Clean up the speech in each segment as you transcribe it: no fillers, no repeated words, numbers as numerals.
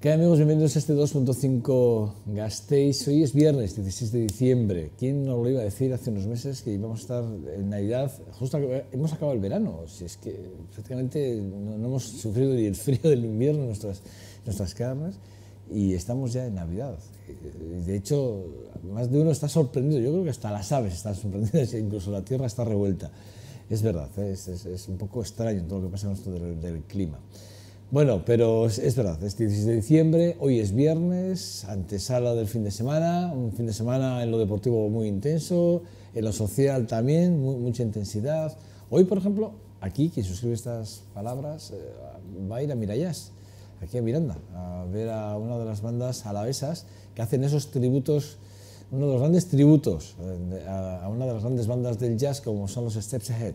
¿Qué amigos? Bienvenidos a este 2.5 Gasteiz. Hoy es viernes, 16 de diciembre. ¿Quién nos lo iba a decir hace unos meses que íbamos a estar en Navidad? Justo hemos acabado el verano. Si es que prácticamente no hemos sufrido ni el frío del invierno en nuestras carnes y estamos ya en Navidad. De hecho, más de uno está sorprendido. Yo creo que hasta las aves están sorprendidas, incluso la tierra está revuelta. Es verdad, es un poco extraño todo lo que pasa con esto del clima. Bueno, pero es verdad, es 16 de diciembre, hoy es viernes, antesala del fin de semana, un fin de semana en lo deportivo muy intenso, en lo social también, mucha intensidad. Hoy, por ejemplo, aquí, quien suscribe estas palabras, va a ir a Mirallas, aquí a Miranda, a ver a una de las bandas alavesas que hacen esos tributos, uno de los grandes tributos a una de las grandes bandas del jazz como son los Steps Ahead.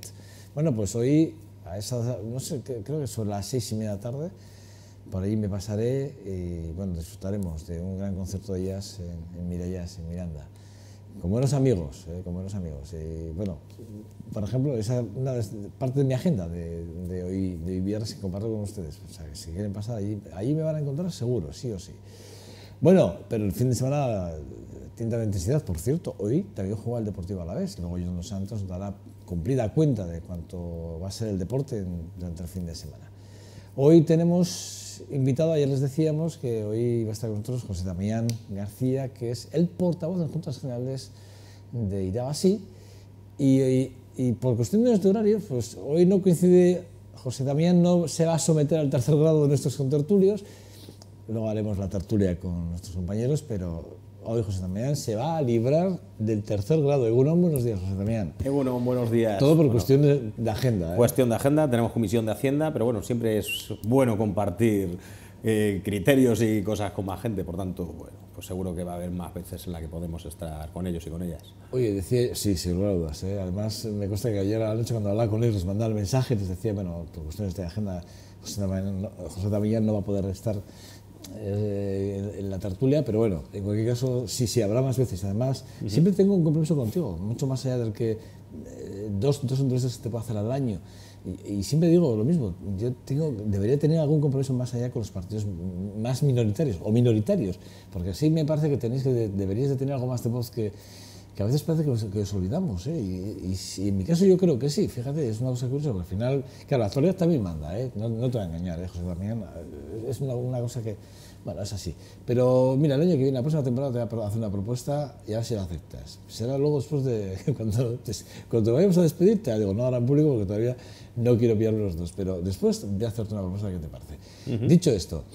Bueno, pues hoy... A esa, no sé, creo que son las 6:30 de la tarde, por ahí me pasaré y bueno, disfrutaremos de un gran concierto de jazz en Mirallas, en Miranda, con buenos amigos, con buenos amigos. Bueno, por ejemplo, esa es una parte de mi agenda de hoy viernes que comparto con ustedes, o sea, que si quieren pasar allí me van a encontrar seguro, sí o sí. Bueno, pero el fin de semana tiene intensidad, por cierto, hoy también juega el Deportivo Alavés, luego John Dos Santos dará cumplida cuenta de cuánto va a ser el deporte durante el fin de semana. Hoy tenemos invitado, ayer les decíamos que hoy va a estar con nosotros José Damián García, que es el portavoz de las Juntas Generales de Irabazi, y por cuestiones de horario, pues hoy no coincide, José Damián no se va a someter al tercer grado de nuestros contertulios, luego haremos la tertulia con nuestros compañeros, pero hoy José Damián se va a librar del tercer grado. Egunon, buenos días, José Damián. Egunon, buenos días. Todo por cuestión de agenda. Cuestión de agenda, tenemos comisión de Hacienda, pero bueno, siempre es bueno compartir criterios y cosas con más gente, por tanto, bueno, pues seguro que va a haber más veces en la que podemos estar con ellos y con ellas. Oye, decía, sí, sin lugar a dudas, además me consta que ayer a la noche cuando hablaba con ellos les mandaba el mensaje, les decía, bueno, por cuestiones de agenda, José Damián no va a poder estar en la tertulia, pero bueno, en cualquier caso sí, habrá más veces. Además, siempre tengo un compromiso contigo, mucho más allá del que dos entrevistas se te puede hacer al año. Y siempre digo lo mismo, yo debería tener algún compromiso más allá con los partidos más minoritarios o minoritarios, porque así me parece que deberíais de tener algo más de voz que a veces parece que os olvidamos, y en mi caso yo creo que sí, fíjate, es una cosa curiosa, porque al final, claro, la actualidad también manda, no te voy a engañar, José Damián, es una cosa que, bueno, es así. Pero mira, el año que viene, la próxima temporada te voy a hacer una propuesta y a ver si la aceptas. Será luego después de, cuando vayamos a despedir, te digo, no ahora en público porque todavía no quiero pillarme los dos, pero después voy a hacerte una propuesta que te parece. Dicho esto,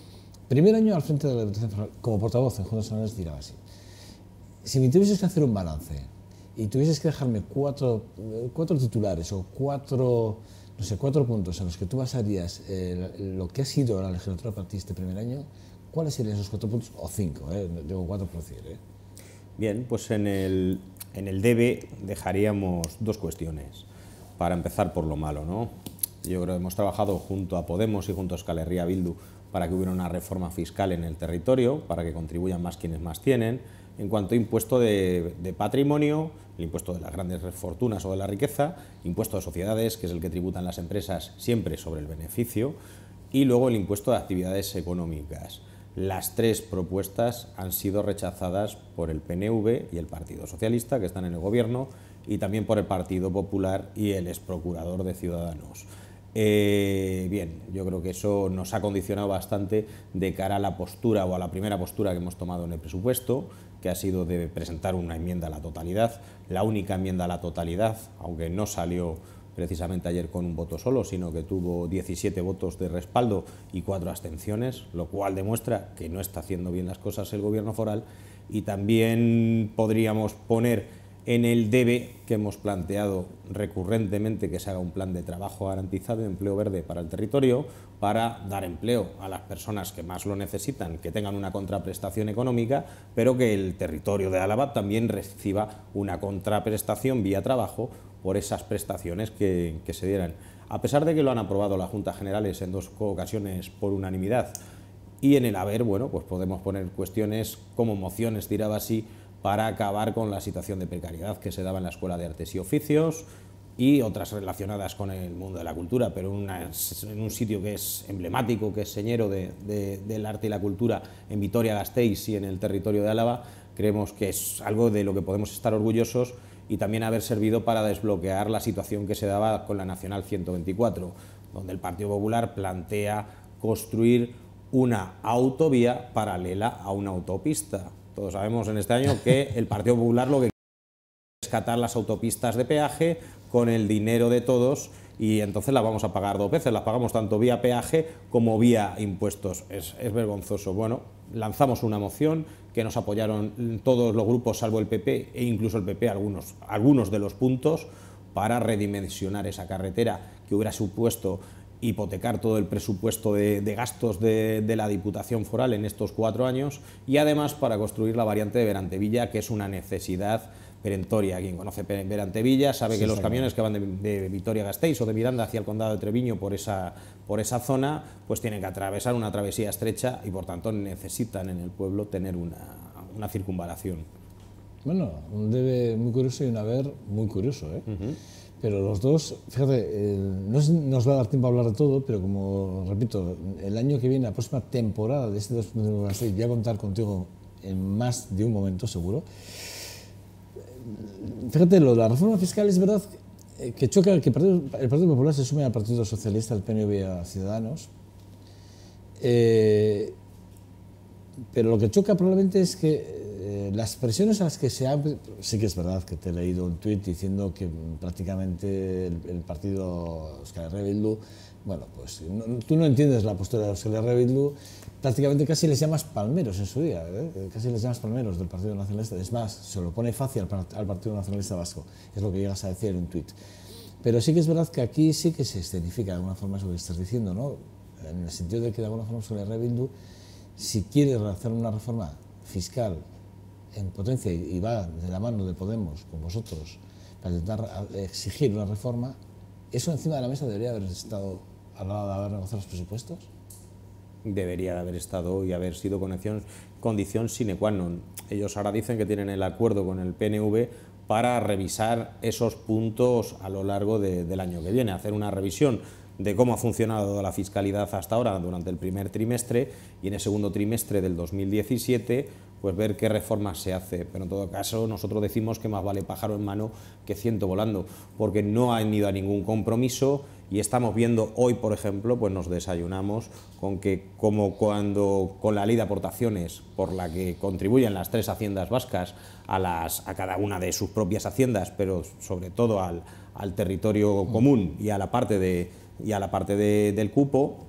primer año al frente de la Diputación como portavoz en Juntas Generales de Irabazi. Si me tuvieses que hacer un balance y tuvieses que dejarme cuatro titulares o cuatro puntos a los que tú basarías lo que ha sido la legislatura a partir de este primer año, ¿cuáles serían esos 4 puntos? O 5, digo 4 por 100. Bien, pues en el debe dejaríamos 2 cuestiones. Para empezar por lo malo, ¿no? Yo creo que hemos trabajado junto a Podemos y junto a Euskal Herria Bildu para que hubiera una reforma fiscal en el territorio, para que contribuyan más quienes más tienen. En cuanto a impuesto de patrimonio, el impuesto de las grandes fortunas o de la riqueza, impuesto de sociedades, que es el que tributan las empresas siempre sobre el beneficio, y luego el impuesto de actividades económicas. Las 3 propuestas han sido rechazadas por el PNV y el Partido Socialista, que están en el gobierno, y también por el Partido Popular y el exprocurador de Ciudadanos. Bien, yo creo que eso nos ha condicionado bastante de cara a la postura o a la primera postura que hemos tomado en el presupuesto, que ha sido de presentar una enmienda a la totalidad, la única enmienda a la totalidad, aunque no salió precisamente ayer con un voto solo, sino que tuvo 17 votos de respaldo y 4 abstenciones, lo cual demuestra que no está haciendo bien las cosas el gobierno foral. Y también podríamos poner en el debe que hemos planteado recurrentemente que se haga un plan de trabajo garantizado de empleo verde para el territorio, para dar empleo a las personas que más lo necesitan, que tengan una contraprestación económica, pero que el territorio de Álava también reciba una contraprestación vía trabajo por esas prestaciones que se dieran. A pesar de que lo han aprobado las Juntas Generales en 2 ocasiones por unanimidad, y en el haber, bueno, pues podemos poner cuestiones como mociones tiradas así, para acabar con la situación de precariedad que se daba en la Escuela de Artes y Oficios, y otras relacionadas con el mundo de la cultura, pero en un sitio que es emblemático, que es señero del arte y la cultura, en Vitoria-Gasteiz y en el territorio de Álava, creemos que es algo de lo que podemos estar orgullosos y también haber servido para desbloquear la situación que se daba con la Nacional 124, donde el Partido Popular plantea construir una autovía paralela a una autopista. Todos sabemos en este año que el Partido Popular lo que quiere es rescatar las autopistas de peaje con el dinero de todos, y entonces las vamos a pagar dos veces, las pagamos tanto vía peaje como vía impuestos. Es vergonzoso. Bueno, lanzamos una moción que nos apoyaron todos los grupos salvo el PP, e incluso el PP algunos de los puntos, para redimensionar esa carretera que hubiera supuesto hipotecar todo el presupuesto de gastos de la Diputación Foral en estos 4 años, y además para construir la variante de Berantevilla, que es una necesidad perentoria. Quien conoce Berantevilla sabe que los camiones que van de Vitoria-Gasteiz o de Miranda hacia el Condado de Treviño por esa zona, pues tienen que atravesar una travesía estrecha y por tanto necesitan en el pueblo tener una circunvalación. Bueno, un debe muy curioso y un haber muy curioso, ¿eh? Uh-huh. Pero los dos, fíjate, no nos va a dar tiempo a hablar de todo, pero como repito, el año que viene, la próxima temporada de este 2016, voy a contar contigo en más de un momento, seguro. Fíjate, lo de la reforma fiscal es verdad que choca, que el Partido Popular se sume al Partido Socialista, al PNV y a Ciudadanos, pero lo que choca probablemente es que las presiones a las que se ha... Sí que es verdad que te he leído un tuit diciendo que prácticamente el partido Euskal Herria Bildu, bueno, pues no, tú no entiendes la postura de Euskal Herria Bildu, prácticamente casi les llamas palmeros en su día, ¿eh? Casi les llamas palmeros del Partido Nacionalista. Es más, se lo pone fácil al Partido Nacionalista Vasco, es lo que llegas a decir en un tuit. Pero sí que es verdad que aquí sí que se escenifica de alguna forma eso que estás diciendo, ¿no? En el sentido de que de alguna forma Euskal Herria Bildu, si quiere realizar una reforma fiscal en potencia y va de la mano de Podemos con vosotros para intentar exigir una reforma, ¿eso encima de la mesa debería haber estado a la hora de haber negociado los presupuestos? Debería haber estado y haber sido condición sine qua non. Ellos ahora dicen que tienen el acuerdo con el PNV para revisar esos puntos a lo largo del año que viene, hacer una revisión de cómo ha funcionado la fiscalidad hasta ahora durante el primer trimestre, y en el segundo trimestre del 2017 pues ver qué reformas se hace. Pero en todo caso nosotros decimos que más vale pájaro en mano que ciento volando, porque no han ido a ningún compromiso y estamos viendo hoy, por ejemplo, pues nos desayunamos con que como cuando con la ley de aportaciones por la que contribuyen las 3 haciendas vascas a cada una de sus propias haciendas, pero sobre todo al territorio común y a la parte del cupo,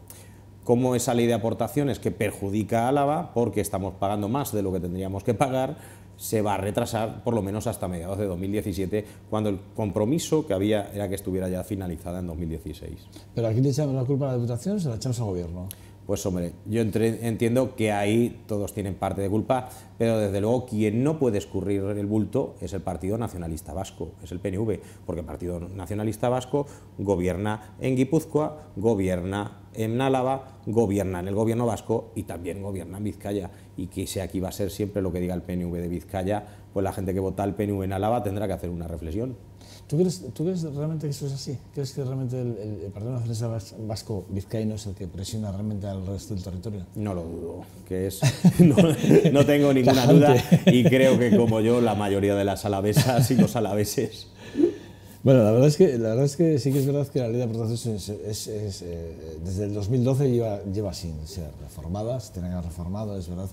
como esa ley de aportaciones que perjudica a Álava porque estamos pagando más de lo que tendríamos que pagar, se va a retrasar por lo menos hasta mediados de 2017, cuando el compromiso que había era que estuviera ya finalizada en 2016. ¿Pero aquí le echamos la culpa a la Diputación o se la echamos al Gobierno? Pues hombre, yo entiendo que ahí todos tienen parte de culpa, pero desde luego quien no puede escurrir el bulto es el Partido Nacionalista Vasco, es el PNV, porque el Partido Nacionalista Vasco gobierna en Guipúzcoa, gobierna en Álava, gobierna en el gobierno vasco y también gobierna en Vizcaya, y que si aquí va a ser siempre lo que diga el PNV de Vizcaya, pues la gente que vota al PNV en Álava tendrá que hacer una reflexión. ¿Tú crees realmente que eso es así? ¿Crees que realmente el Partido Nacionalista Vasco vizcaíno es el que presiona realmente al resto del territorio? No lo dudo, que es... no tengo ninguna duda, y creo que como yo, la mayoría de las alavesas y los alaveses. Bueno, la verdad es que sí que es verdad que la ley de aportaciones desde el 2012 lleva sin ser reformada, se tiene que haber reformado. Es verdad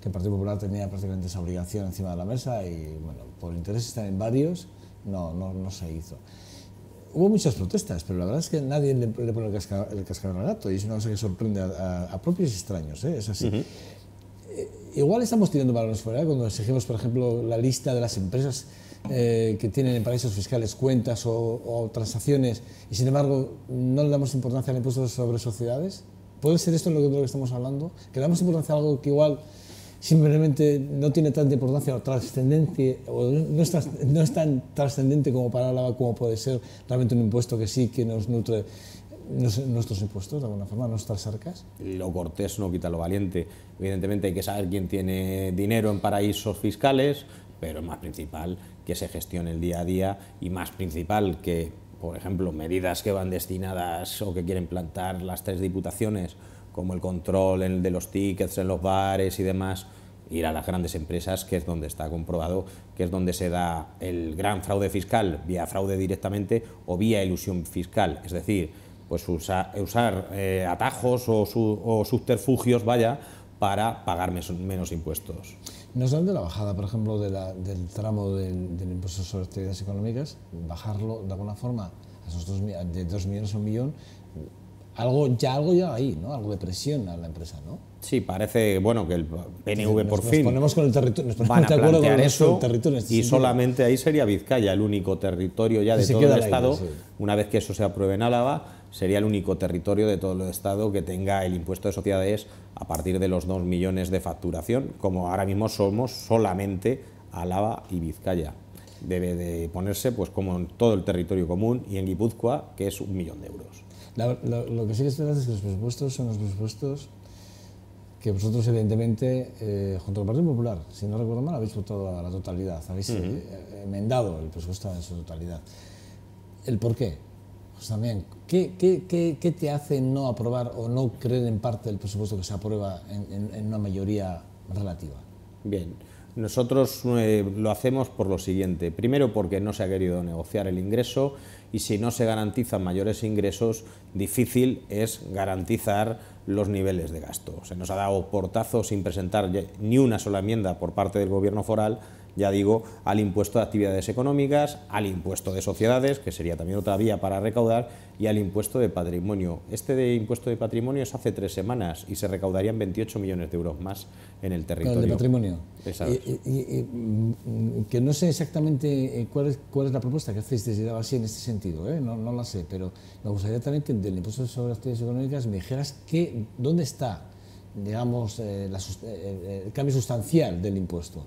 que el Partido Popular tenía prácticamente esa obligación encima de la mesa y, bueno, por intereses también varios, no se hizo. Hubo muchas protestas, pero la verdad es que nadie le pone el cascabel al gato, y es una cosa que sorprende a propios extraños, ¿eh? Es así. Uh-huh. Igual estamos tirando balones fuera, ¿eh? Cuando exigimos, por ejemplo, la lista de las empresas que tienen en paraísos fiscales cuentas o transacciones, y sin embargo no le damos importancia al impuesto sobre sociedades. ¿Puede ser esto lo que estamos hablando? Que le damos importancia a algo que igual simplemente no tiene tanta importancia o trascendente, o no es tan trascendente como para Álava, como puede ser realmente un impuesto que sí que nos nutre nuestros impuestos, de alguna forma, nuestras arcas. Lo cortés no quita lo valiente. Evidentemente hay que saber quién tiene dinero en paraísos fiscales, pero es más principal que se gestione el día a día, y más principal que por ejemplo, medidas que van destinadas o que quieren plantar las tres diputaciones, como el control de los tickets en los bares y demás, ir a las grandes empresas, que es donde está comprobado, que es donde se da el gran fraude fiscal, vía fraude directamente o vía elusión fiscal, es decir, pues usar atajos o subterfugios, vaya, para pagar menos impuestos. ¿Nos hablan de la bajada, por ejemplo, del tramo del impuesto sobre actividades económicas? Bajarlo de alguna forma a esos de 2 millones a 1 millón, algo ya ahí, ¿no? Algo de presión a la empresa, ¿no? Sí, parece, bueno, que el PNV por fin nos ponemos con el territorio, van a plantear eso, y solamente ahí sería Vizcaya, el único territorio ya de todo el Estado, una vez que eso se apruebe en Álava, sería el único territorio de todo el Estado que tenga el impuesto de sociedades a partir de los 2 millones de facturación, como ahora mismo somos solamente Álava y Vizcaya. Debe de ponerse, pues, como en todo el territorio común y en Guipúzcoa, que es 1 millón de euros. Lo que sí que es verdad es que los presupuestos son los presupuestos que vosotros, evidentemente, junto al Partido Popular, si no recuerdo mal, habéis votado a la totalidad, habéis enmendado el presupuesto en su totalidad. ¿El por qué? Pues también, ¿qué te hace no aprobar o no creer en parte del presupuesto que se aprueba en una mayoría relativa? Bien, nosotros lo hacemos por lo siguiente. Primero, porque no se ha querido negociar el ingreso, y si no se garantizan mayores ingresos, difícil es garantizar los niveles de gasto. Se nos ha dado portazo sin presentar ni una sola enmienda por parte del Gobierno foral, ya digo, al impuesto de actividades económicas, al impuesto de sociedades, que sería también otra vía para recaudar, y al impuesto de patrimonio. Este de impuesto de patrimonio es hace 3 semanas y se recaudarían 28 millones de euros más en el territorio. ¿El de patrimonio? Que no sé exactamente cuál es la propuesta que hacéis desde Irabazi en este sentido, no la sé, pero me gustaría también que del impuesto sobre actividades económicas me dijeras dónde está, digamos, el cambio sustancial del impuesto.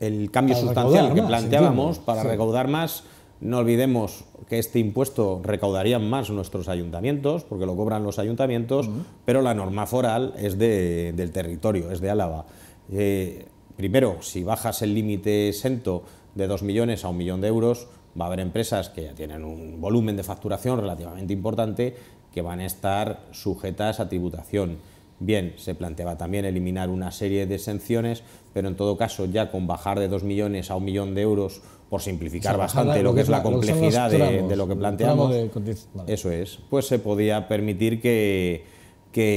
El cambio sustancial que planteábamos para recaudar más, no olvidemos que este impuesto recaudarían más nuestros ayuntamientos, porque lo cobran los ayuntamientos, pero la norma foral es del territorio, es de Álava. Primero, si bajas el límite exento de 2 millones a 1 millón de euros, va a haber empresas que ya tienen un volumen de facturación relativamente importante que van a estar sujetas a tributación. Bien, se planteaba también eliminar una serie de exenciones, pero en todo caso ya con bajar de 2 millones a 1 millón de euros, por simplificar bastante lo que es la complejidad de lo que planteamos, eso es, pues se podía permitir que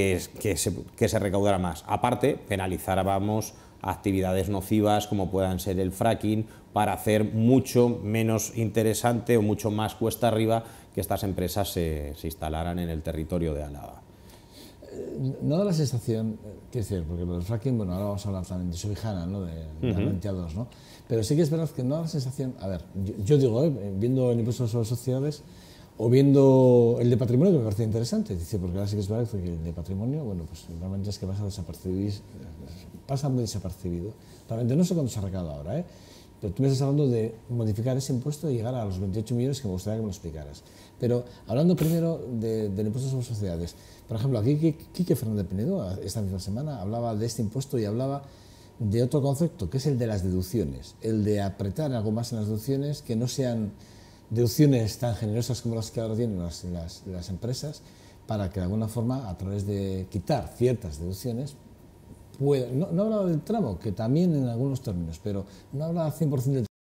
se recaudara más. Aparte, penalizábamos actividades nocivas como puedan ser el fracking, para hacer mucho menos interesante o mucho más cuesta arriba que estas empresas se instalaran en el territorio de Álava. No da la sensación, quiero decir, porque lo del fracking, bueno, ahora vamos a hablar también de Subijana, ¿no? De planteados, ¿no? Pero sí que es verdad que no da la sensación, a ver, yo digo, viendo el impuesto sobre sociedades o viendo el de patrimonio, que me parece interesante, porque ahora sí que es verdad que el de patrimonio, bueno, pues realmente es que pasa muy desapercibido. Realmente no sé cuánto se ha recabado ahora, ¿eh? Pero tú me estás hablando de modificar ese impuesto y llegar a los 28 millones que me gustaría que me lo explicaras. Pero hablando primero del impuesto sobre sociedades, por ejemplo, aquí Quique Fernando Pinedo esta misma semana hablaba de este impuesto y hablaba de otro concepto, que es el de las deducciones, el de apretar algo más en las deducciones, que no sean deducciones tan generosas como las que ahora tienen las empresas, para que de alguna forma, a través de quitar ciertas deducciones, no hablaba del tramo, que también en algunos términos, pero no hablaba 100% del tramo.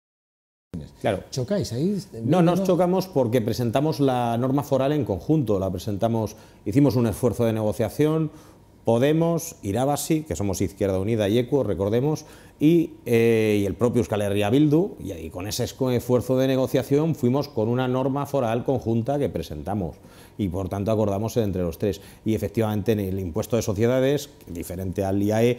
Claro. ¿Chocáis ahí? No, nos chocamos porque presentamos la norma foral en conjunto, hicimos un esfuerzo de negociación, Podemos, Irabazi, que somos Izquierda Unida y ECO, recordemos, y el propio Euskal Herria Bildu, y con ese esfuerzo de negociación fuimos con una norma foral conjunta que presentamos, y por tanto acordamos entre los tres. Y efectivamente en el impuesto de sociedades, diferente al IAE,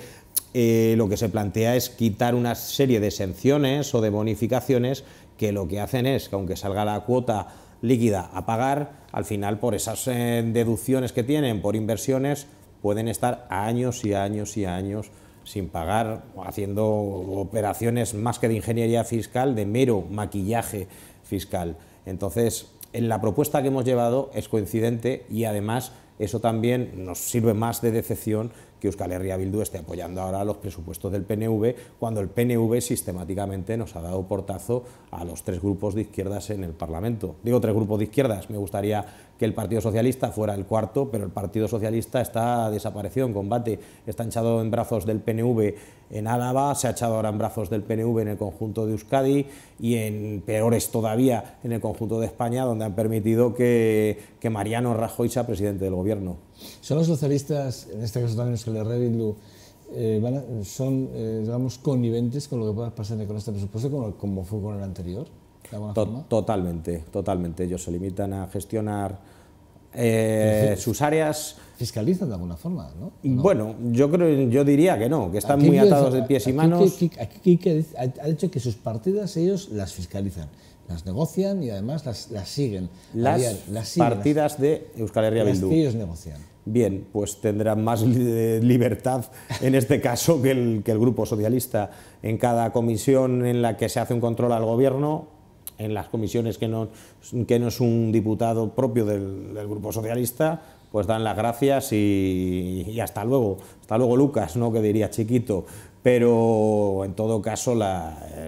lo que se plantea es quitar una serie de exenciones o de bonificaciones que lo que hacen es que, aunque salga la cuota líquida a pagar, al final por esas deducciones que tienen por inversiones, pueden estar años y años y años sin pagar, haciendo operaciones más que de ingeniería fiscal, de mero maquillaje fiscal. Entonces, en la propuesta que hemos llevado es coincidente, y además eso también nos sirve más de decepción que Euskal Herria Bildu esté apoyando ahora los presupuestos del PNV, cuando el PNV sistemáticamente nos ha dado portazo a los tres grupos de izquierdas en el Parlamento. Digo tres grupos de izquierdas, me gustaría que el Partido Socialista fuera el cuarto, pero el Partido Socialista está desaparecido en combate, está echado en brazos del PNV en Álava, se ha echado ahora en brazos del PNV en el conjunto de Euskadi y en peores todavía en el conjunto de España, donde han permitido que Mariano Rajoy sea presidente del gobierno. ¿Son los socialistas, en este caso también Euskal Herria Bildu, digamos, conniventes con lo que pueda pasar con este presupuesto, como fue con el anterior? Totalmente, totalmente. Ellos se limitan a gestionar sus áreas. Fiscalizan de alguna forma, ¿no? ¿No? Bueno, yo diría que no, que están muy atados de pies y manos. Aquí ha dicho que sus partidas ellos las fiscalizan, las negocian y además las siguen. Las partidas de Euskal Herria Bildu. Ellos negocian. Bien, pues tendrán más libertad en este caso que el Grupo Socialista. En cada comisión en la que se hace un control al Gobierno, en las comisiones que no es un diputado propio del Grupo Socialista, pues dan las gracias y hasta luego Lucas, ¿no?, que diría Chiquito, pero en todo caso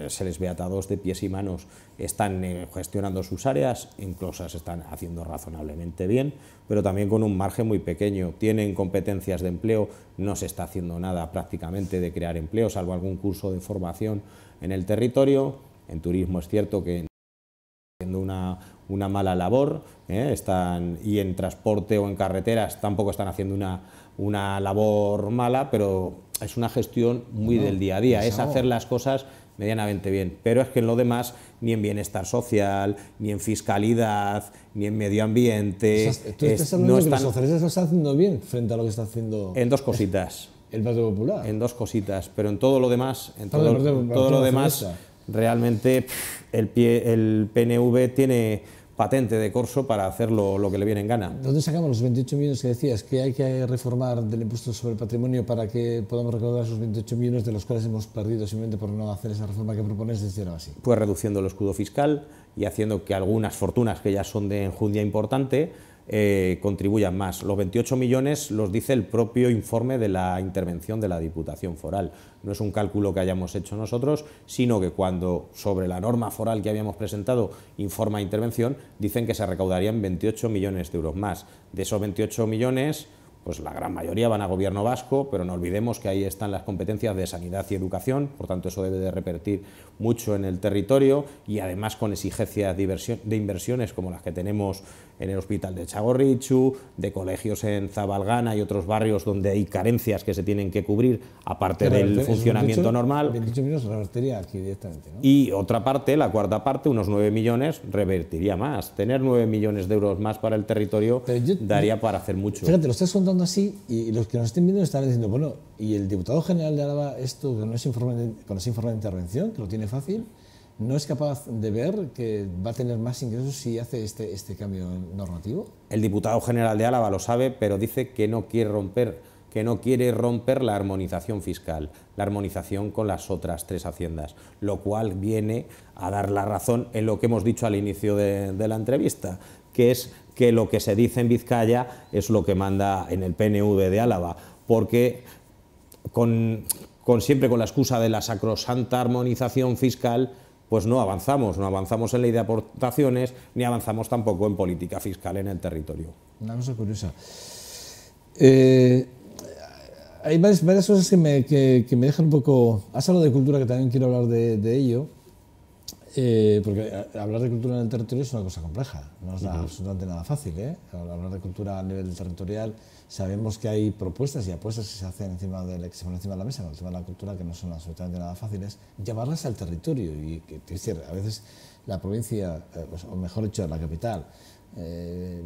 se les ve atados de pies y manos, están gestionando sus áreas, incluso se están haciendo razonablemente bien, pero también con un margen muy pequeño, tienen competencias de empleo, no se está haciendo nada prácticamente de crear empleo, salvo algún curso de formación en el territorio, en turismo es cierto que haciendo una mala labor, y en transporte o en carreteras tampoco están haciendo una labor mala, pero es una gestión muy del día a día, es hacer las cosas medianamente bien, pero es que en lo demás, ni en bienestar social, ni en fiscalidad, ni en medio ambiente... O sea, tú estás hablando de que los socialistas lo están haciendo bien frente a lo que está haciendo... En dos cositas. El Partido Popular. En dos cositas, pero en todo lo demás, realmente el PNV tiene patente de corso para hacer lo que le viene en gana. ¿Dónde sacamos los 28 millones que decías que hay que reformar del impuesto sobre el patrimonio para que podamos recaudar esos 28 millones de los cuales hemos perdido simplemente por no hacer esa reforma que propones desde ahora así? Pues reduciendo el escudo fiscal y haciendo que algunas fortunas que ya son de enjundia importante contribuyan más. Los 28 millones los dice el propio informe de la intervención de la Diputación Foral. No es un cálculo que hayamos hecho nosotros, sino que cuando sobre la norma foral que habíamos presentado informa intervención, dicen que se recaudarían 28 millones de euros más. De esos 28 millones, pues la gran mayoría van a Gobierno vasco, pero no olvidemos que ahí están las competencias de sanidad y educación, por tanto eso debe de repercutir mucho en el territorio y además con exigencias de inversiones como las que tenemos en el hospital de Chagorritxu, de colegios en Zabalgana y otros barrios donde hay carencias que se tienen que cubrir, aparte del funcionamiento normal. 28 millones revertiría aquí directamente, ¿no? Y otra parte, la cuarta parte, unos 9 millones, revertiría más. Tener 9 millones de euros más para el territorio daría para hacer mucho. Fíjate, lo estás contando así y los que nos estén viendo están diciendo, bueno, y el diputado general de Álava, esto con ese informe de intervención, que lo tiene fácil, ¿no es capaz de ver que va a tener más ingresos si hace este cambio normativo? El diputado general de Álava lo sabe, pero dice que no quiere romper la armonización fiscal, la armonización con las otras tres haciendas, lo cual viene a dar la razón en lo que hemos dicho al inicio de la entrevista, que es que lo que se dice en Vizcaya es lo que manda en el PNV de Álava, porque siempre con la excusa de la sacrosanta armonización fiscal, pues no avanzamos en ley de aportaciones, ni avanzamos tampoco en política fiscal en el territorio. Una cosa curiosa. Hay varias cosas que me dejan un poco... Has hablado de cultura, que también quiero hablar de ello, porque hablar de cultura en el territorio es una cosa compleja, no es absolutamente nada fácil, ¿eh? Hablar de cultura a nivel territorial, sabemos que hay propuestas y apuestas que se hacen encima de la mesa, en el tema de la cultura, que no son absolutamente nada fáciles, llevarlas al territorio y que, es decir, a veces la provincia, o mejor dicho, la capital,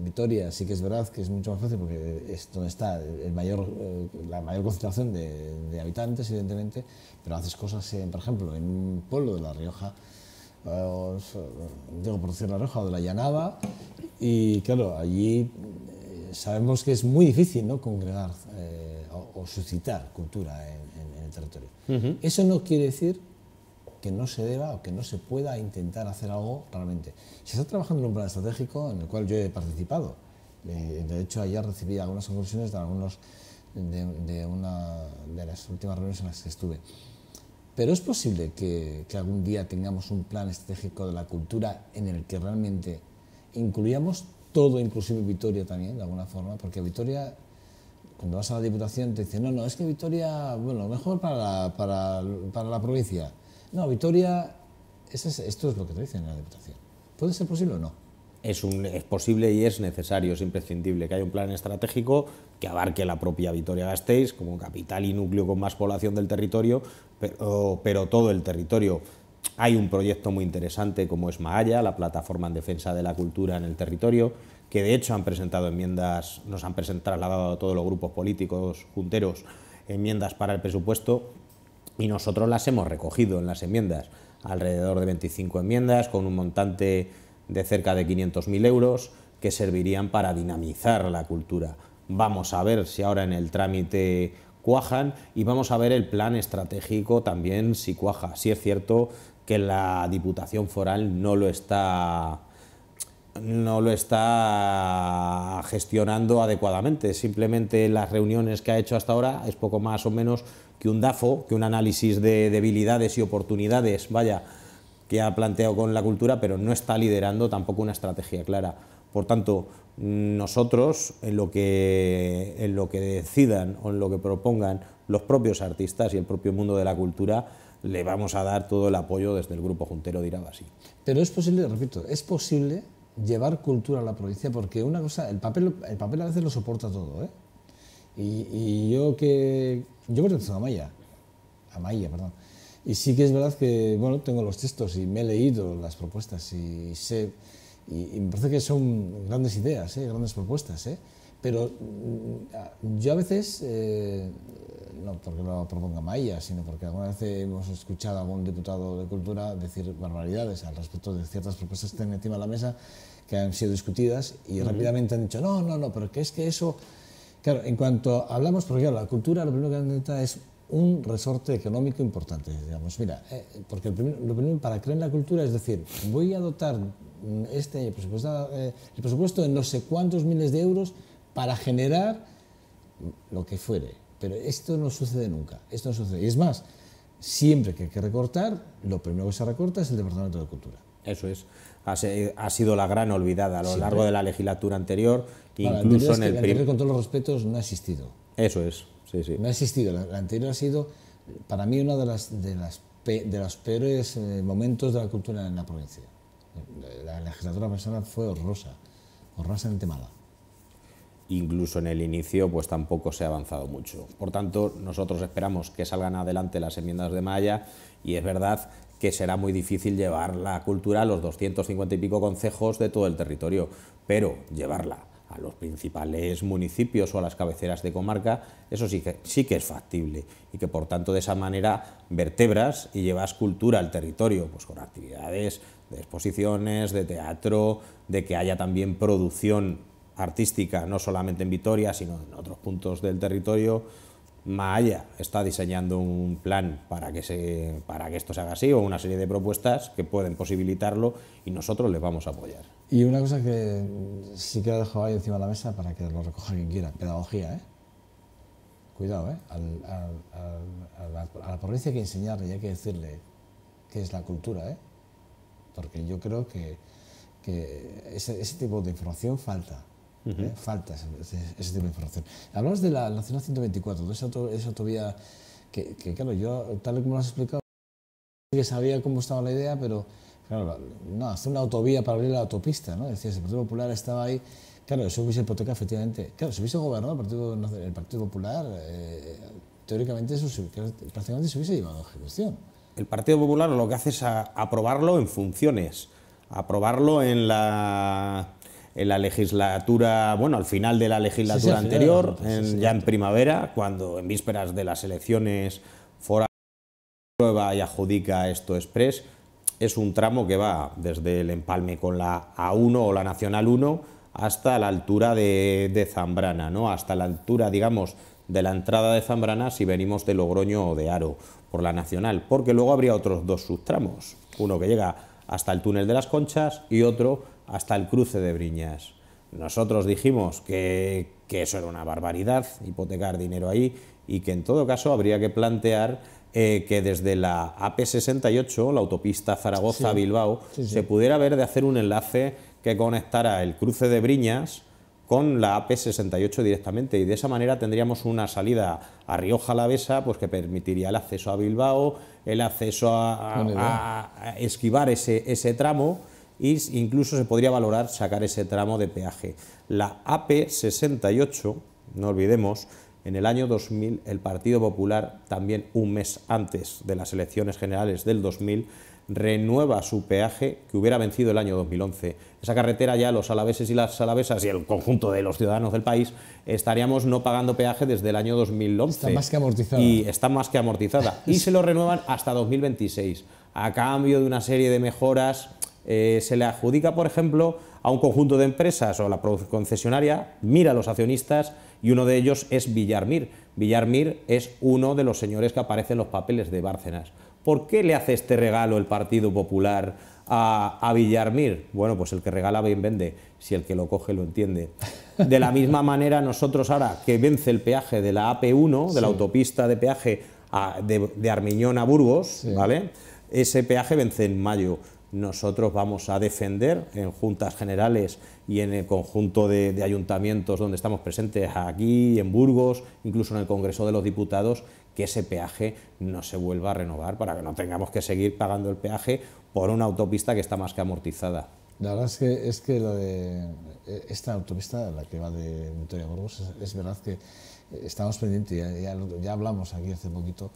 Vitoria, sí que es verdad que es mucho más fácil porque es donde está la mayor concentración de habitantes, evidentemente, pero haces cosas, por ejemplo, en un pueblo de La Rioja, digo por decir La Rioja o de la Llanada, y claro, allí sabemos que es muy difícil, ¿no?, congregar o suscitar cultura en el territorio. Eso no quiere decir que no se deba o que no se pueda intentar hacer algo realmente. Se está trabajando en un plan estratégico en el cual yo he participado. De hecho, ayer recibí algunas conclusiones de algunos de una de las últimas reuniones en las que estuve. Pero es posible que algún día tengamos un plan estratégico de la cultura en el que realmente incluyamos todo, inclusive Vitoria también, de alguna forma, porque Vitoria, cuando vas a la Diputación, te dicen, no, no, es que Vitoria, bueno, mejor para la provincia. No, Vitoria, esto es lo que te dicen en la Diputación. ¿Puede ser posible o no? Es posible y es necesario, es imprescindible que haya un plan estratégico que abarque la propia Vitoria-Gasteiz como capital y núcleo con más población del territorio, pero todo el territorio. Hay un proyecto muy interesante como es Magaia, la plataforma en defensa de la cultura en el territorio, que de hecho han presentado enmiendas, nos han trasladado a todos los grupos políticos junteros enmiendas para el presupuesto y nosotros las hemos recogido en las enmiendas, alrededor de 25 enmiendas con un montante de cerca de 500.000 euros que servirían para dinamizar la cultura. Vamos a ver si ahora en el trámite cuajan y vamos a ver el plan estratégico también si cuaja. Sí es cierto que la Diputación Foral no lo está gestionando adecuadamente. Simplemente las reuniones que ha hecho hasta ahora es poco más o menos que un DAFO, que un análisis de debilidades y oportunidades, vaya, que ha planteado con la cultura, pero no está liderando tampoco una estrategia clara. Por tanto, nosotros, en lo que decidan o en lo que propongan los propios artistas y el propio mundo de la cultura, le vamos a dar todo el apoyo desde el Grupo Juntero de Irabazi. Pero es posible, repito, es posible llevar cultura a la provincia, porque una cosa, el papel a veces lo soporta todo, ¿eh? Y yo pertenezco a Amaya, perdón. Y sí que es verdad que, bueno, tengo los textos y me he leído las propuestas y sé, y me parece que son grandes ideas, grandes propuestas, pero yo a veces, no porque lo proponga Maia, sino porque alguna vez hemos escuchado a algún diputado de cultura decir barbaridades al respecto de ciertas propuestas que tienen encima de la mesa, que han sido discutidas y rápidamente han dicho, no, pero que es que eso, claro, en cuanto hablamos, porque claro, la cultura lo primero que necesita es un resorte económico importante, digamos, mira, porque lo primero para creer en la cultura es decir, voy a dotar el presupuesto en no sé cuántos miles de euros para generar lo que fuere, pero esto no sucede nunca, esto no sucede, y es más, siempre que hay que recortar, lo primero que se recorta es el Departamento de Cultura. Eso es, ha sido la gran olvidada a lo largo de la legislatura anterior, incluso en el primer, con todos los respetos, no ha existido. Eso es. Sí, sí. No ha existido, la anterior ha sido para mí uno de los peores momentos de la cultura en la provincia. La legislatura pasada fue horrorosamente mala. Incluso en el inicio pues tampoco se ha avanzado mucho. Por tanto, nosotros esperamos que salgan adelante las enmiendas de Maya y es verdad que será muy difícil llevar la cultura a los 250 y pico concejos de todo el territorio, pero llevarla a los principales municipios o a las cabeceras de comarca, eso sí que es factible y que por tanto de esa manera vertebras y llevas cultura al territorio, pues con actividades de exposiciones, de teatro, de que haya también producción artística, no solamente en Vitoria, sino en otros puntos del territorio. Magaia está diseñando un plan para que esto se haga así o una serie de propuestas que pueden posibilitarlo y nosotros les vamos a apoyar. Y una cosa que sí que lo dejo ahí encima de la mesa para que lo recoja quien quiera, pedagogía, cuidado, a la provincia hay que enseñarle y hay que decirle qué es la cultura, porque yo creo que ese tipo de información falta. Falta ese tipo de información. Hablabas de la Nacional 124, de esa autovía que claro, yo tal y como lo has explicado, que sabía cómo estaba la idea, pero claro, no, hacer una autovía para abrir la autopista, ¿no? Decías, el Partido Popular estaba ahí, claro, eso hubiese hipotecado efectivamente, claro, si hubiese gobernado el Partido Popular, teóricamente eso prácticamente se hubiese llevado a ejecución. El Partido Popular lo que hace es aprobarlo en funciones, aprobarlo en la legislatura, bueno, al final de la legislatura anterior, ya en primavera, cuando en vísperas de las elecciones forales aprueba y adjudica esto exprés, es un tramo que va desde el empalme con la A1 o la Nacional 1 hasta la altura de Zambrana, ¿no? Hasta la altura, digamos, de la entrada de Zambrana si venimos de Logroño o de Haro por la Nacional, porque luego habría otros dos subtramos, uno que llega hasta el túnel de las Conchas y otro hasta el cruce de Briñas. Nosotros dijimos que eso era una barbaridad, hipotecar dinero ahí, y que en todo caso habría que plantear que desde la AP-68, la autopista Zaragoza-Bilbao, se pudiera ver de hacer un enlace que conectara el cruce de Briñas con la AP-68 directamente, y de esa manera tendríamos una salida a Rioja Alavesa, pues que permitiría el acceso a Bilbao, el acceso a esquivar ese tramo, e incluso se podría valorar sacar ese tramo de peaje. La AP-68, no olvidemos, en el año 2000 el Partido Popular, también un mes antes de las elecciones generales del 2000, renueva su peaje que hubiera vencido el año 2011. Esa carretera ya los alaveses y las alavesas y el conjunto de los ciudadanos del país estaríamos no pagando peaje desde el año 2011. Está más que amortizada. Y está más que amortizada. Y se lo renuevan hasta 2026, a cambio de una serie de mejoras. Se le adjudica, por ejemplo, a un conjunto de empresas o la concesionaria Mira a los accionistas, y uno de ellos es Villar Mir. Villar Mir es uno de los señores que aparece en los papeles de Bárcenas. ¿Por qué le hace este regalo el Partido Popular a Villar Mir? Bueno, pues el que regala bien vende, si el que lo coge lo entiende. De la misma manera, nosotros ahora que vence el peaje de la AP1, de la autopista de peaje de Armiñón a Burgos, ¿vale? Ese peaje vence en mayo. Nosotros vamos a defender en Juntas Generales y en el conjunto de ayuntamientos donde estamos presentes, aquí, en Burgos, incluso en el Congreso de los Diputados, que ese peaje no se vuelva a renovar, para que no tengamos que seguir pagando el peaje por una autopista que está más que amortizada. La verdad es que la de esta autopista, la que va de Vitoria a Burgos, es verdad que estamos pendientes, ya hablamos aquí hace poquito,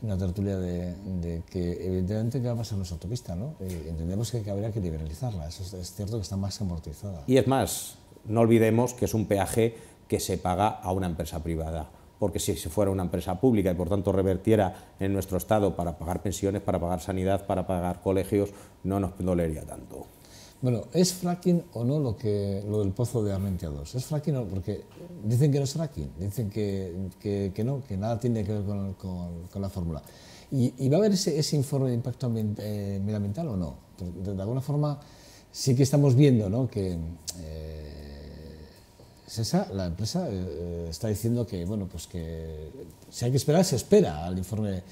una tertulia de que evidentemente qué va a pasar en nuestra autopista, ¿no? Entendemos que habría que liberalizarla, eso es cierto que está más amortizada. Y es más, no olvidemos que es un peaje que se paga a una empresa privada, porque si fuera una empresa pública y por tanto revertiera en nuestro Estado para pagar pensiones, para pagar sanidad, para pagar colegios, no nos dolería tanto. Bueno, ¿es fracking o no lo del pozo de Armentia 2? ¿Es fracking o no? Porque dicen que no es fracking, dicen que no, que nada tiene que ver con la fórmula. ¿Y va a haber ese informe de impacto medioambiental o no? De alguna forma sí que estamos viendo, ¿no?, que la empresa está diciendo que, bueno, pues que si hay que esperar, se espera al informe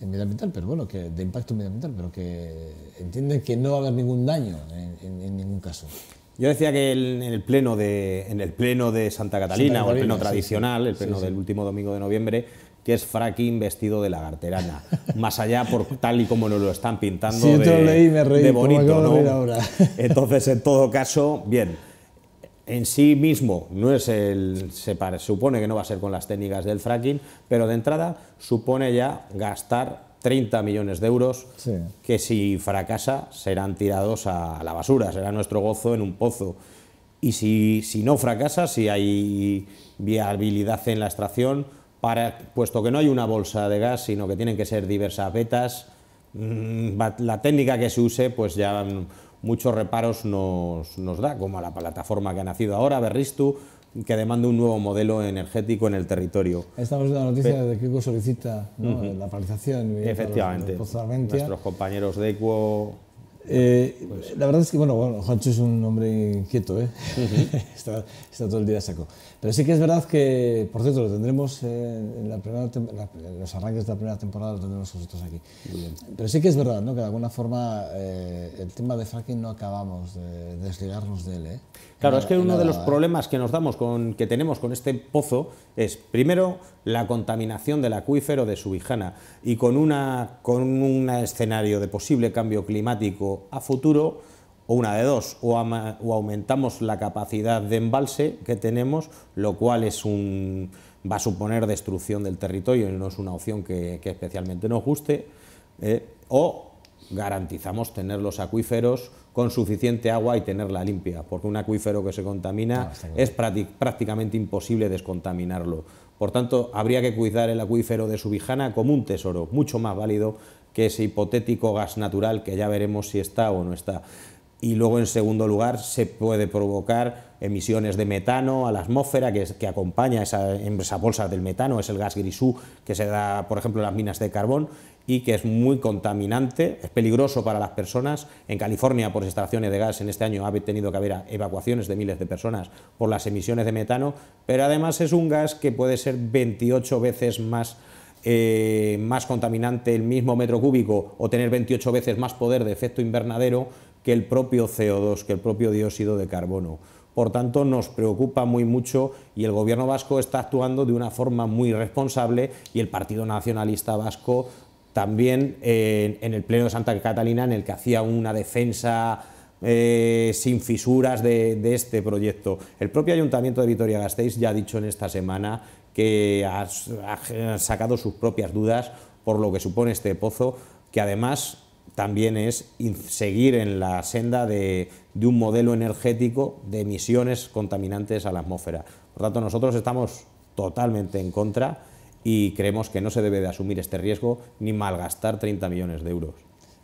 medioambiental, pero bueno, que de impacto medioambiental, pero que entienden que no va a haber ningún daño en ningún caso. Yo decía que en el pleno de Santa Catalina, o el pleno tradicional, el pleno del último domingo de noviembre, que es fracking vestido de lagarterana, más allá por tal y como nos lo están pintando, sí, yo leí, me reí, de bonito, ¿no? Ahora. Entonces, en todo caso, bien. En sí mismo no es supone que no va a ser con las técnicas del fracking, pero de entrada supone ya gastar 30 millones de euros que si fracasa serán tirados a la basura, será nuestro gozo en un pozo. Y si no fracasa, si hay viabilidad en la extracción, puesto que no hay una bolsa de gas, sino que tienen que ser diversas vetas, la técnica que se use pues ya muchos reparos nos da, como a la plataforma que ha nacido ahora, Berristu, que demanda un nuevo modelo energético en el territorio. Estamos viendo la noticia de que ECUO solicita, ¿no?, la paralización. Efectivamente, nuestros compañeros de ECUO. Pues, la verdad es que, bueno, Juancho es un hombre inquieto, ¿eh? Está todo el día saco. Pero sí que es verdad que, por cierto, lo tendremos los arranques de la primera temporada, lo tendremos nosotros aquí. Pero sí que es verdad, ¿no?, que de alguna forma el tema de fracking no acabamos de desligarnos de él, ¿eh? Claro, es que uno de los problemas que nos damos que tenemos con este pozo es, primero, la contaminación del acuífero de Subijana, y con un escenario de posible cambio climático a futuro, o una de dos, o aumentamos la capacidad de embalse que tenemos, lo cual va a suponer destrucción del territorio y no es una opción que especialmente nos guste, o garantizamos tener los acuíferos con suficiente agua y tenerla limpia, porque un acuífero que se contamina es prácticamente imposible descontaminarlo. Por tanto, habría que cuidar el acuífero de Subijana como un tesoro, mucho más válido que ese hipotético gas natural que ya veremos si está o no está. Y luego, en segundo lugar, se puede provocar emisiones de metano a la atmósfera que acompaña esas bolsas del metano, es el gas grisú que se da, por ejemplo, en las minas de carbón, y que es muy contaminante, es peligroso para las personas. En California, por extracciones de gas, en este año ha tenido que haber evacuaciones de miles de personas por las emisiones de metano, pero además es un gas que puede ser 28 veces más contaminante el mismo metro cúbico, o tener 28 veces más poder de efecto invernadero que el propio CO2, que el propio dióxido de carbono. Por tanto, nos preocupa muy mucho y el gobierno vasco está actuando de una forma muy responsable, y el Partido Nacionalista Vasco también en el Pleno de Santa Catalina, en el que hacía una defensa sin fisuras de este proyecto. El propio Ayuntamiento de Vitoria-Gasteiz ya ha dicho en esta semana que ha sacado sus propias dudas por lo que supone este pozo, que además también es seguir en la senda de un modelo energético de emisiones contaminantes a la atmósfera. Por tanto, nosotros estamos totalmente en contra y creemos que no se debe de asumir este riesgo ni malgastar 30 millones de euros.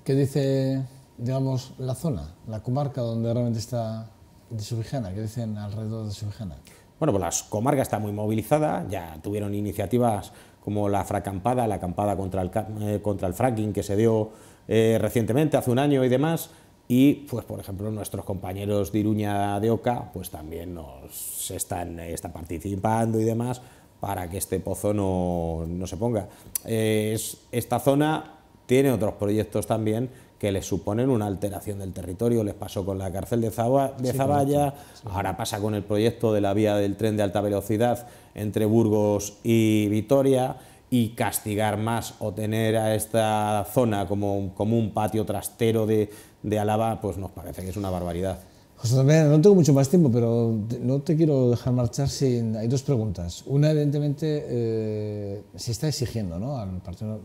¿Qué dice, digamos, la zona, la comarca donde realmente está de Subijana? ¿Qué dicen alrededor de Subijana? Bueno, pues la comarca está muy movilizada, ya tuvieron iniciativas como la fracampada, la acampada contra el fracking que se dio recientemente, hace un año y demás, y pues por ejemplo nuestros compañeros de Iruña de Oca pues también nos están participando y demás para que este pozo no se ponga. Esta zona tiene otros proyectos también que les suponen una alteración del territorio. Les pasó con la cárcel de Zaballa, ahora pasa con el proyecto de la vía del tren de alta velocidad entre Burgos y Vitoria, y castigar más o tener a esta zona como un patio trastero de Álava, pues nos parece que es una barbaridad. José Damián, no tengo mucho más tiempo, pero no te quiero dejar marchar sin... Hay dos preguntas. Una, evidentemente, se está exigiendo, ¿no?, al Partido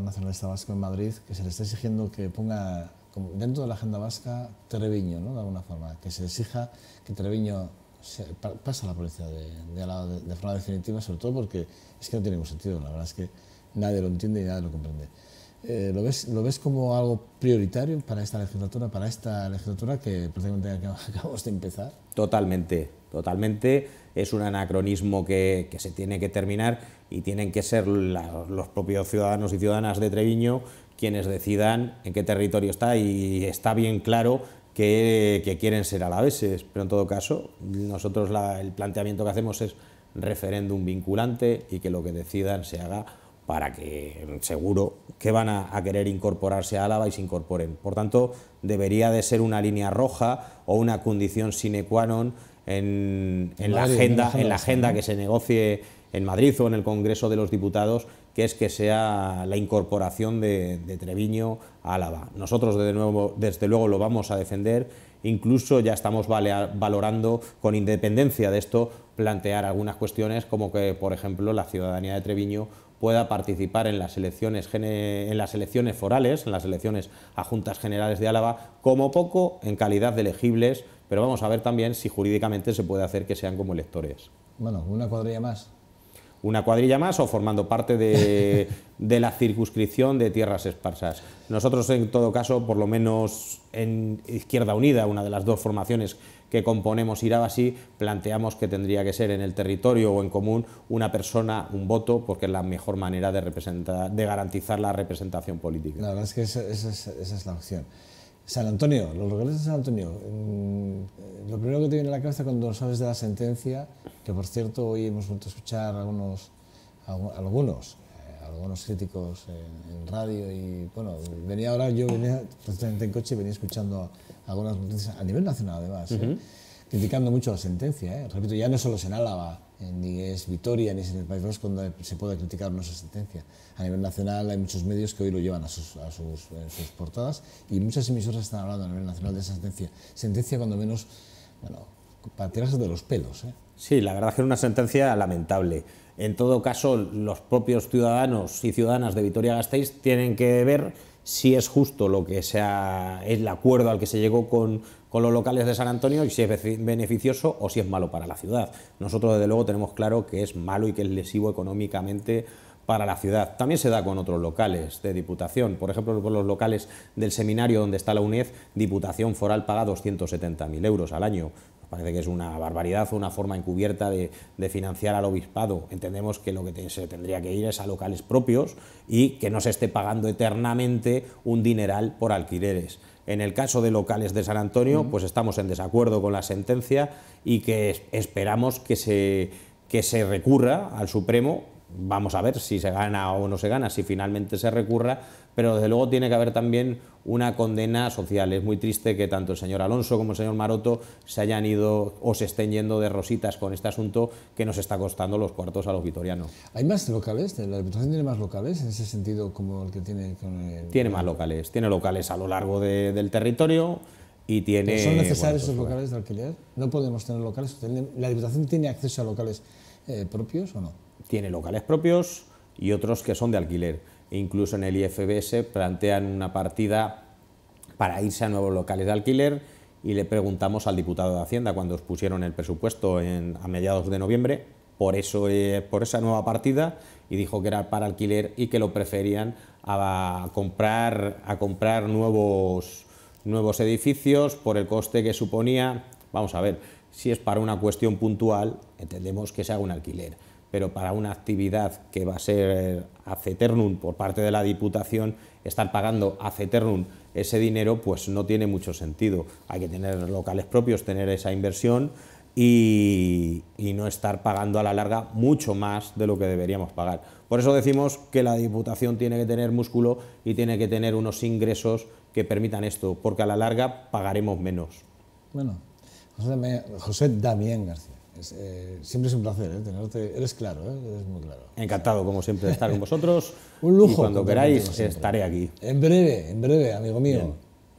Nacionalista Vasco en Madrid, que se le está exigiendo que ponga dentro de la agenda vasca Treviño, ¿no?, de alguna forma, que se exija que Treviño pase a la policía de Álava de forma definitiva, sobre todo porque es que no tiene ningún sentido. La verdad es que nadie lo entiende y nadie lo comprende. ¿Lo ves como algo prioritario para esta legislatura que prácticamente acabamos de empezar? Totalmente, totalmente. Es un anacronismo que se tiene que terminar, y tienen que ser los propios ciudadanos y ciudadanas de Treviño quienes decidan en qué territorio está, y está bien claro que quieren ser alaveses, pero en todo caso nosotros el planteamiento que hacemos es referéndum vinculante y que lo que decidan se haga, para que seguro que van a querer incorporarse a Álava y se incorporen. Por tanto, debería de ser una línea roja o una condición sine qua non en la agenda que se negocie en Madrid o en el Congreso de los Diputados, que es que sea la incorporación de Treviño a Álava. Nosotros desde luego lo vamos a defender. Incluso ya estamos valorando, con independencia de esto, plantear algunas cuestiones como que, por ejemplo, la ciudadanía de Treviño pueda participar en las elecciones forales, en las elecciones a Juntas Generales de Álava, como poco en calidad de elegibles, pero vamos a ver también si jurídicamente se puede hacer que sean como electores. Bueno, una cuadrilla más. Una cuadrilla más o formando parte de la circunscripción de tierras esparsas. Nosotros, en todo caso, por lo menos en Izquierda Unida, una de las dos formaciones que componemos Irabazi, planteamos que tendría que ser en el territorio o en común una persona, un voto, porque es la mejor manera de garantizar la representación política. La verdad es que esa es la opción. San Antonio, los locales de San Antonio, lo primero que te viene a la cabeza cuando sabes de la sentencia, que por cierto hoy hemos vuelto a escuchar algunos críticos en radio, y bueno, yo venía precisamente en coche y venía escuchando algunas noticias a nivel nacional además, criticando mucho la sentencia. Repito, ya no solo es en Álava, ni es Vitoria, ni es en el País Vasco donde se puede criticar nuestra sentencia. A nivel nacional hay muchos medios que hoy lo llevan a sus portadas, y muchas emisoras están hablando a nivel nacional de esa sentencia. Sentencia cuando menos, bueno, para tirarse de los pelos, ¿eh? Sí, la verdad es que es una sentencia lamentable. En todo caso, los propios ciudadanos y ciudadanas de Vitoria-Gasteiz tienen que ver si es justo lo que sea el acuerdo al que se llegó con los locales de San Antonio, y si es beneficioso o si es malo para la ciudad. Nosotros, desde luego, tenemos claro que es malo y que es lesivo económicamente para la ciudad. También se da con otros locales de diputación, por ejemplo, por los locales del seminario donde está la UNED, Diputación Foral paga 270.000 euros al año. Parece que es una barbaridad o una forma encubierta de financiar al obispado. Entendemos que lo que se tendría que ir es a locales propios y que no se esté pagando eternamente un dineral por alquileres. En el caso de locales de San Antonio, pues estamos en desacuerdo con la sentencia y que esperamos que se recurra al Supremo. Vamos a ver si se gana o no se gana, si finalmente se recurra, pero desde luego tiene que haber también una condena social. Es muy triste que tanto el señor Alonso como el señor Maroto se hayan ido o se estén yendo de rositas con este asunto que nos está costando los cuartos a los vitorianos. ¿Hay más locales? ¿La Diputación tiene más locales en ese sentido como el que tiene? Tiene más locales, tiene locales a lo largo del territorio y tiene... ¿Son necesarios esos locales de alquiler? ¿No podemos tener locales? ¿La Diputación tiene acceso a locales propios o no? Tiene locales propios y otros que son de alquiler. E incluso en el IFBS plantean una partida para irse a nuevos locales de alquiler y le preguntamos al diputado de Hacienda cuando expusieron el presupuesto a mediados de noviembre por esa nueva partida y dijo que era para alquiler y que lo preferían a comprar nuevos edificios por el coste que suponía. Vamos a ver, si es para una cuestión puntual entendemos que se haga un alquiler, pero para una actividad que va a ser ad eternum por parte de la Diputación, estar pagando ad eternum ese dinero pues no tiene mucho sentido. Hay que tener locales propios, tener esa inversión y no estar pagando a la larga mucho más de lo que deberíamos pagar. Por eso decimos que la Diputación tiene que tener músculo y tiene que tener unos ingresos que permitan esto, porque a la larga pagaremos menos. Bueno, José Damián García. Siempre es un placer tenerte, eres claro, eres muy claro. Encantado, como siempre, de estar con vosotros. Un lujo. Y cuando queráis estaré aquí. En breve, amigo mío.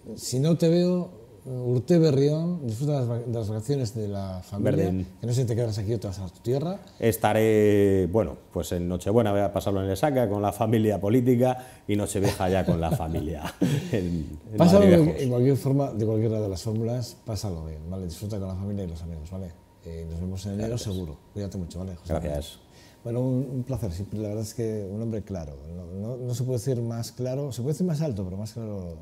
Bien. Si no te veo, Urte Berrión, disfruta de las vacaciones de la familia. Verde. Que no sé si te quedas aquí o te vas a tu tierra. Estaré, bueno, pues en Nochebuena voy a pasarlo en el Saca con la familia política y Nochevieja ya con la familia. Pásalo en cualquier forma, de cualquiera de las fórmulas, pásalo bien, ¿vale? Disfruta con la familia y los amigos, ¿vale? Nos vemos en enero seguro. Cuídate mucho, ¿vale, José? Gracias. Bueno, un placer. Siempre, la verdad es que un hombre claro. No se puede decir más claro, se puede decir más alto, pero más claro,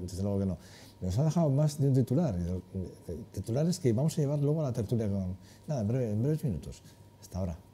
desde luego que no. Nos ha dejado más de un titular. Titulares que vamos a llevar luego a la tertulia con... Nada, en breves minutos. Hasta ahora.